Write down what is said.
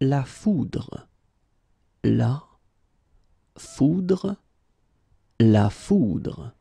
la foudre, la foudre, la foudre.